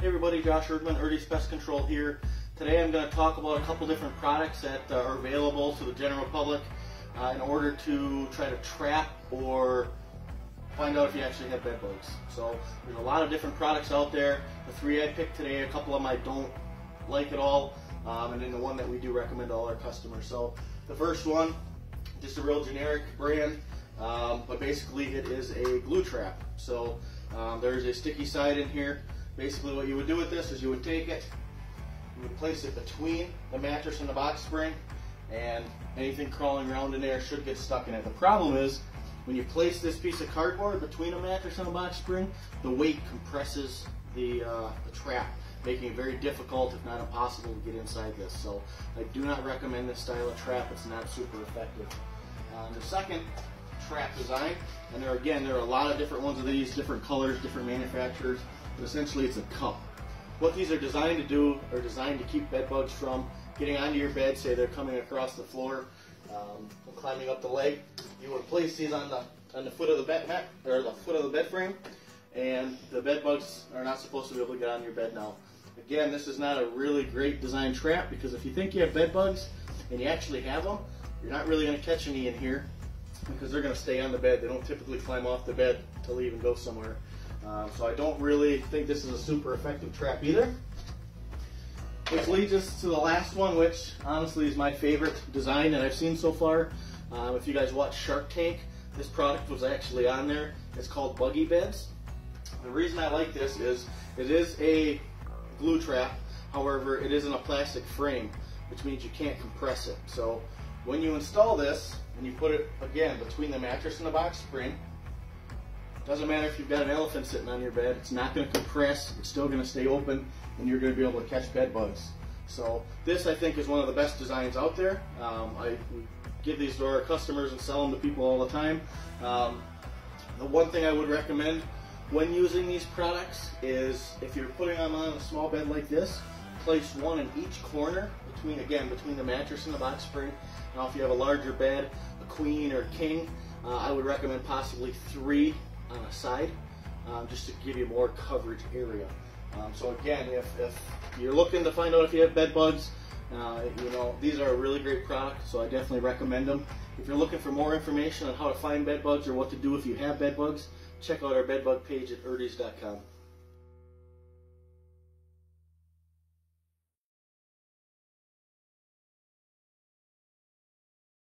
Hey everybody, Josh Erdman, Erdye's Pest Control here. Today I'm going to talk about a couple different products that are available to the general public in order to try to trap or find out if you actually have bed bugs. So there's a lot of different products out there. The three I picked today, a couple of them I don't like at all, and then the one that we do recommend to all our customers. So the first one, just a real generic brand, but basically it is a glue trap. So there's a sticky side in here. Basically what you would do with this is you would take it, you would place it between the mattress and the box spring, and anything crawling around in there should get stuck in it. The problem is, when you place this piece of cardboard between a mattress and a box spring, the weight compresses the trap, making it very difficult, if not impossible, to get inside this. So I do not recommend this style of trap. It's not super effective. The second trap design, and there are a lot of different ones of these, different colors, different manufacturers, but essentially it's a cup. What these are designed to do are designed to keep bed bugs from getting onto your bed. Say they're coming across the floor, climbing up the leg. You would place these on the foot of the bed mat, or the foot of the bed frame, and the bed bugs are not supposed to be able to get on your bed now. Again, this is not a really great design trap, because if you think you have bed bugs and you actually have them, you're not really going to catch any in here, because they're going to stay on the bed. They don't typically climb off the bed until they even go somewhere. So I don't really think this is a super effective trap either. Which leads us to the last one, which honestly is my favorite design that I've seen so far. If you guys watch Shark Tank, this product was actually on there. It's called Buggy Beds. The reason I like this is it is a glue trap, however it is in a plastic frame, which means you can't compress it. So when you install this and you put it, again, between the mattress and the box spring, doesn't matter if you've got an elephant sitting on your bed, it's not going to compress, it's still going to stay open, and you're going to be able to catch bed bugs. So this, I think, is one of the best designs out there. We give these to our customers and sell them to people all the time. The one thing I would recommend when using these products is, if you're putting them on a small bed like this, place one in each corner between the mattress and the box spring. Now if you have a larger bed, a queen or a king, I would recommend possibly three on a side, just to give you more coverage area. So again, if you're looking to find out if you have bed bugs, these are a really great product, so I definitely recommend them. If you're looking for more information on how to find bed bugs or what to do if you have bed bugs, check out our bed bug page at erdyes.com.